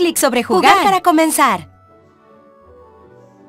clic sobre jugar para comenzar.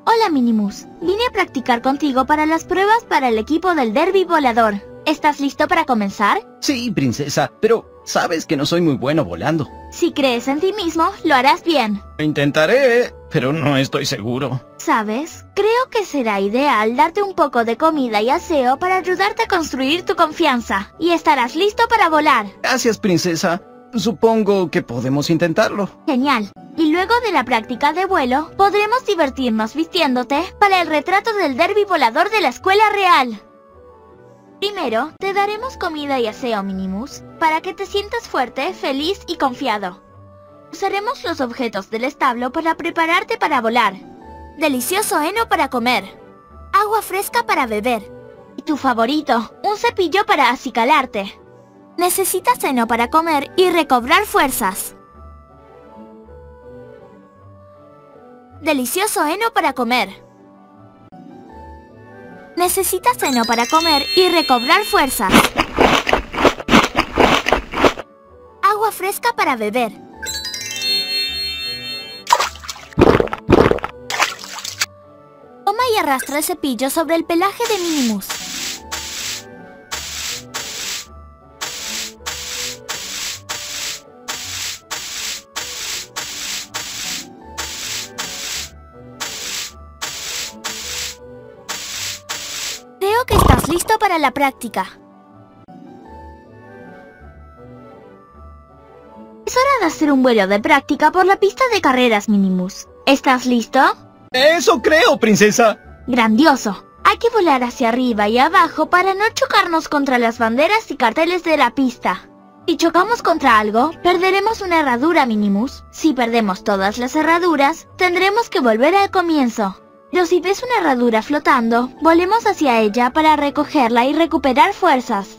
Hola Minimus, vine a practicar contigo para las pruebas para el equipo del derby volador. ¿Estás listo para comenzar? Sí, princesa, pero sabes que no soy muy bueno volando. Si crees en ti mismo, lo harás bien. Intentaré, pero no estoy seguro. ¿Sabes? Creo que será ideal darte un poco de comida y aseo para ayudarte a construir tu confianza. Y estarás listo para volar. Gracias, princesa. Supongo que podemos intentarlo. Genial. Y luego de la práctica de vuelo, podremos divertirnos vistiéndote para el retrato del derby volador de la Escuela Real. Primero, te daremos comida y aseo, Minimus, para que te sientas fuerte, feliz y confiado. Usaremos los objetos del establo para prepararte para volar. Delicioso heno para comer. Agua fresca para beber. Y tu favorito, un cepillo para acicalarte. Necesitas heno para comer y recobrar fuerzas. Delicioso heno para comer. Necesitas heno para comer y recobrar fuerza. Agua fresca para beber. Toma y arrastra el cepillo sobre el pelaje de Minimus. Listo para la práctica. Es hora de hacer un vuelo de práctica por la pista de carreras, Minimus. ¿Estás listo? Eso creo, princesa. Grandioso. Hay que volar hacia arriba y abajo para no chocarnos contra las banderas y carteles de la pista. Si chocamos contra algo, perderemos una herradura, Minimus. Si perdemos todas las herraduras, tendremos que volver al comienzo. Pero si ves una herradura flotando, volemos hacia ella para recogerla y recuperar fuerzas.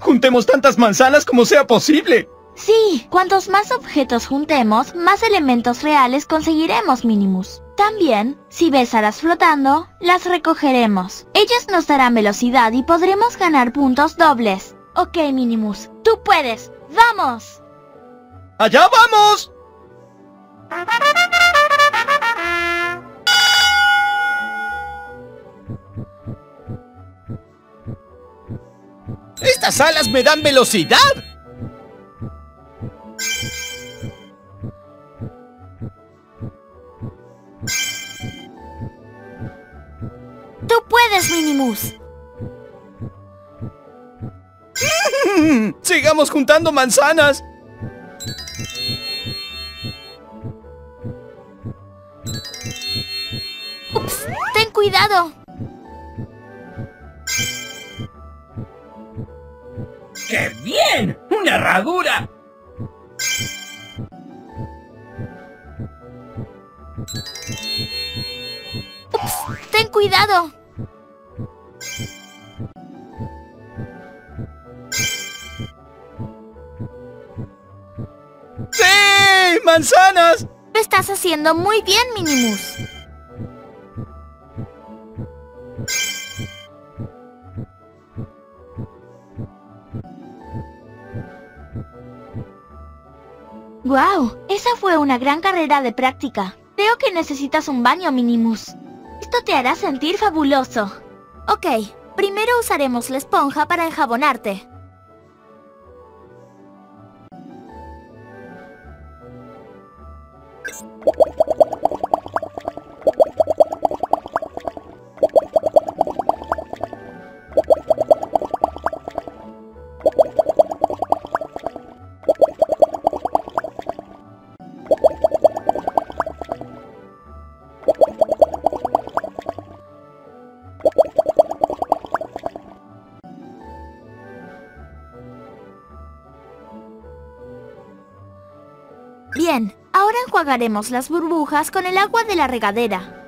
¡Juntemos tantas manzanas como sea posible! Sí, cuantos más objetos juntemos, más elementos reales conseguiremos, Minimus. También, si ves alas flotando, las recogeremos. Ellas nos darán velocidad y podremos ganar puntos dobles. Ok, Minimus, tú puedes. ¡Vamos! ¡Allá vamos! ¡Estas alas me dan velocidad! ¡Tú puedes, Minimus! ¡Sigamos juntando manzanas! ¡Ups! ¡Ten cuidado! ¡Qué bien! ¡Una herradura! ¡Ups! ¡Ten cuidado! ¡Sí! ¡Manzanas! Lo estás haciendo muy bien, Minimus. ¡Guau! Esa fue una gran carrera de práctica. Creo que necesitas un baño, Minimus. Esto te hará sentir fabuloso. Ok, primero usaremos la esponja para enjabonarte. Bien, ahora enjuagaremos las burbujas con el agua de la regadera.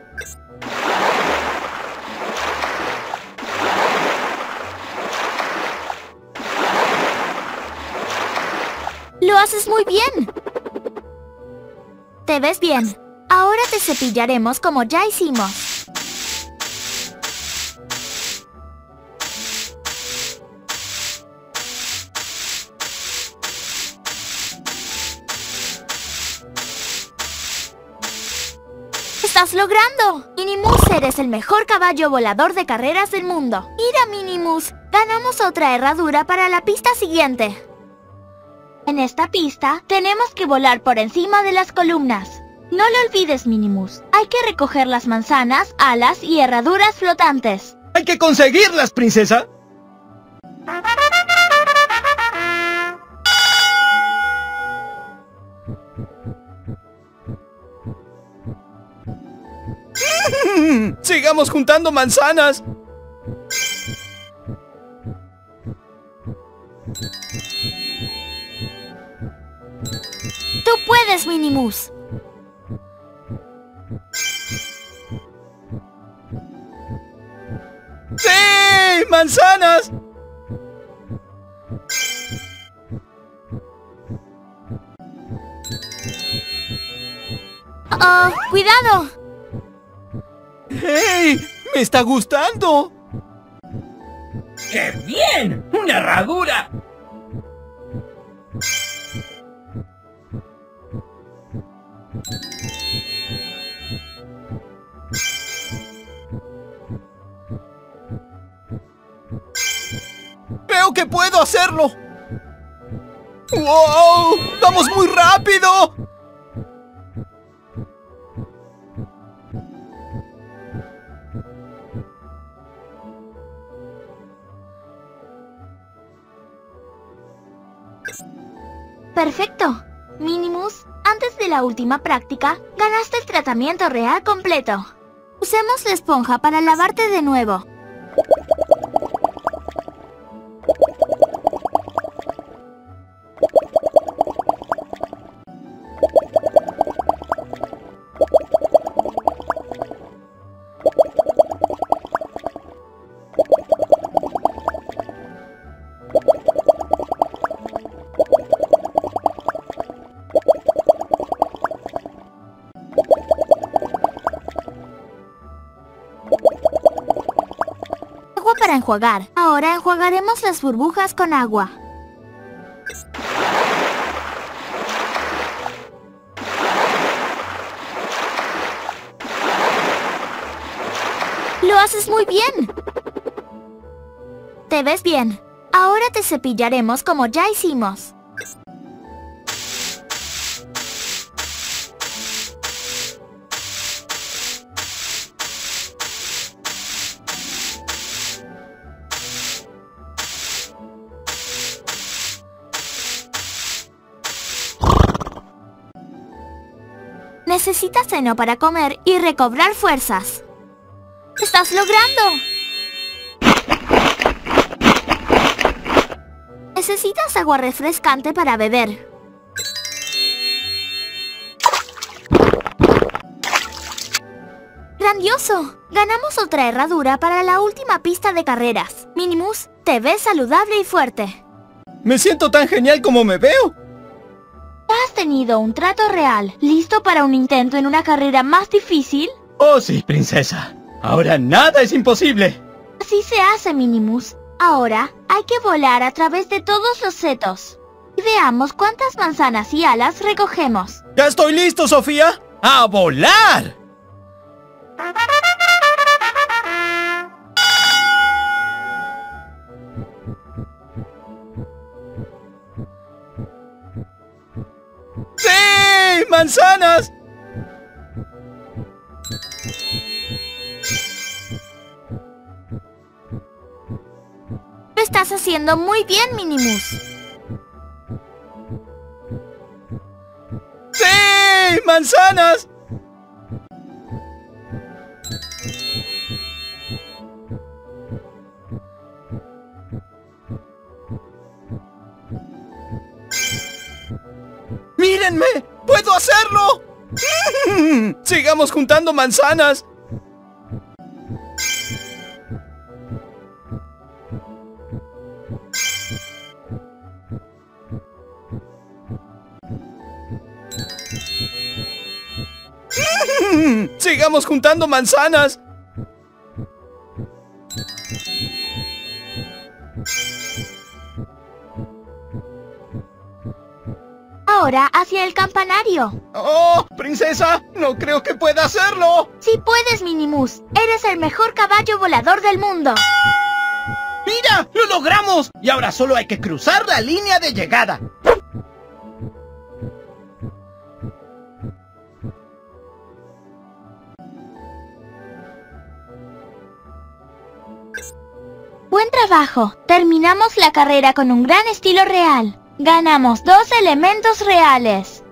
¡Lo haces muy bien! Te ves bien. Ahora te cepillaremos como ya hicimos. estás logrando! Minimus, eres el mejor caballo volador de carreras del mundo. ¡Mira, Minimus! Ganamos otra herradura para la pista siguiente. En esta pista, tenemos que volar por encima de las columnas. No lo olvides, Minimus. Hay que recoger las manzanas, alas y herraduras flotantes. ¡Hay que conseguirlas, princesa! ¡Sigamos juntando manzanas! ¡Tú puedes, Minimus! ¡Sí! ¡Manzanas! ¡Oh! ¡Cuidado! ¡Hey! ¡Me está gustando! ¡Qué bien! ¡Una herradura! ¡Creo que puedo hacerlo! ¡Wow! ¡Vamos muy rápido! ¡Perfecto! Minimus, antes de la última práctica, ganaste el tratamiento real completo. Usemos la esponja para lavarte de nuevo. Para enjuagar. Ahora enjuagaremos las burbujas con agua. ¡Lo haces muy bien! Te ves bien. Ahora te cepillaremos como ya hicimos. Necesitas seno para comer y recobrar fuerzas. ¡Lo estás logrando! Necesitas agua refrescante para beber. ¡Grandioso! Ganamos otra herradura para la última pista de carreras. Minimus, te ves saludable y fuerte. ¡Me siento tan genial como me veo! ¿Has tenido un trato real? ¿Listo para un intento en una carrera más difícil? Oh sí, princesa. Ahora nada es imposible. Así se hace, Minimus. Ahora hay que volar a través de todos los setos. Y veamos cuántas manzanas y alas recogemos. ¡Ya estoy listo, Sofía! ¡A volar! ¡Manzanas! Lo estás haciendo muy bien, Minimus. ¡Sí! ¡Manzanas! ¡Mírenme! ¡Puedo hacerlo! ¡Sigamos juntando manzanas! ¡Sigamos juntando manzanas! ahora hacia el campanario. ¡Oh, princesa! ¡No creo que pueda hacerlo! ¡Sí puedes, Minimus! ¡Eres el mejor caballo volador del mundo! ¡Mira! ¡Lo logramos! Y ahora solo hay que cruzar la línea de llegada. Buen trabajo, terminamos la carrera con un gran estilo real. Ganamos 2 elementos reales.